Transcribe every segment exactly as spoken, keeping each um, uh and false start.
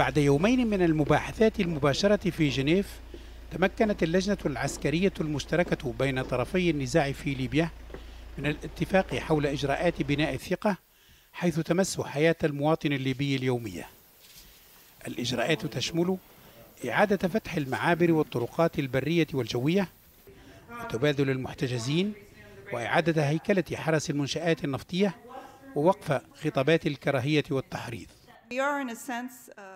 بعد يومين من المباحثات المباشرة في جنيف، تمكنت اللجنة العسكرية المشتركة بين طرفي النزاع في ليبيا من الاتفاق حول إجراءات بناء الثقة، حيث تمس حياة المواطن الليبي اليومية. الإجراءات تشمل إعادة فتح المعابر والطرقات البرية والجوية وتبادل المحتجزين وإعادة هيكلة حرس المنشآت النفطية ووقف خطابات الكراهية والتحريض.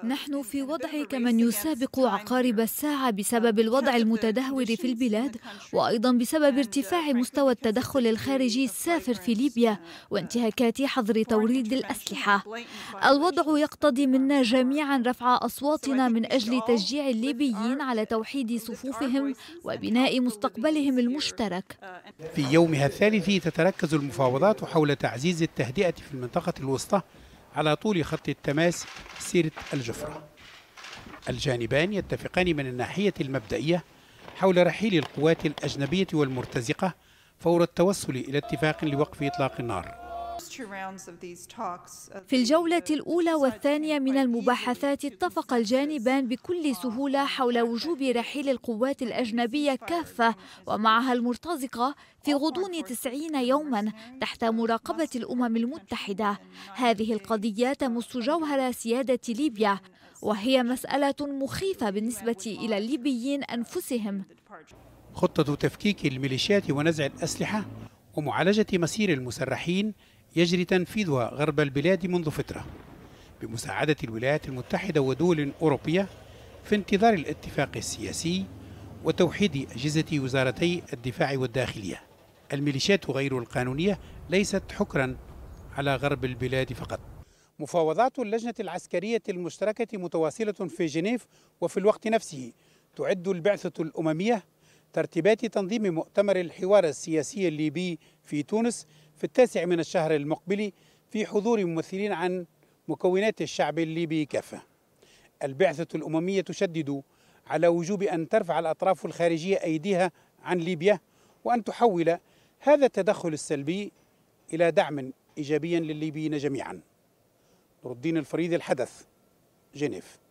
نحن في وضع كمن يسابق عقارب الساعة بسبب الوضع المتدهور في البلاد، وأيضا بسبب ارتفاع مستوى التدخل الخارجي السافر في ليبيا وانتهاكات حظر توريد الأسلحة. الوضع يقتضي منا جميعا رفع أصواتنا من أجل تشجيع الليبيين على توحيد صفوفهم وبناء مستقبلهم المشترك. في يومها الثالث تتركز المفاوضات حول تعزيز التهدئة في المنطقة الوسطى على طول خط التماس سيرة الجفرة. الجانبان يتفقان من الناحية المبدئية حول رحيل القوات الأجنبية والمرتزقة فور التوصل إلى اتفاق لوقف إطلاق النار. في الجولة الأولى والثانية من المباحثات اتفق الجانبان بكل سهولة حول وجوب رحيل القوات الأجنبية كافة ومعها المرتزقة في غضون تسعين يوما تحت مراقبة الأمم المتحدة. هذه القضية تمس جوهر سيادة ليبيا، وهي مسألة مخيفة بالنسبة إلى الليبيين أنفسهم. خطة تفكيك الميليشيات ونزع الأسلحة ومعالجة مسير المسرحين يجري تنفيذها غرب البلاد منذ فترة بمساعدة الولايات المتحدة ودول أوروبية، في انتظار الاتفاق السياسي وتوحيد أجهزة وزارتي الدفاع والداخلية. الميليشيات غير القانونية ليست حكرا على غرب البلاد فقط. مفاوضات اللجنة العسكرية المشتركة متواصلة في جنيف، وفي الوقت نفسه تعد البعثة الأممية ترتيبات تنظيم مؤتمر الحوار السياسي الليبي في تونس في التاسع من الشهر المقبل في حضور ممثلين عن مكونات الشعب الليبي كافة. البعثة الأممية تشدد على وجوب أن ترفع الأطراف الخارجية أيديها عن ليبيا، وأن تحول هذا التدخل السلبي إلى دعم إيجابي للليبيين جميعا. نور الدين الفريد، الحدث، جنيف.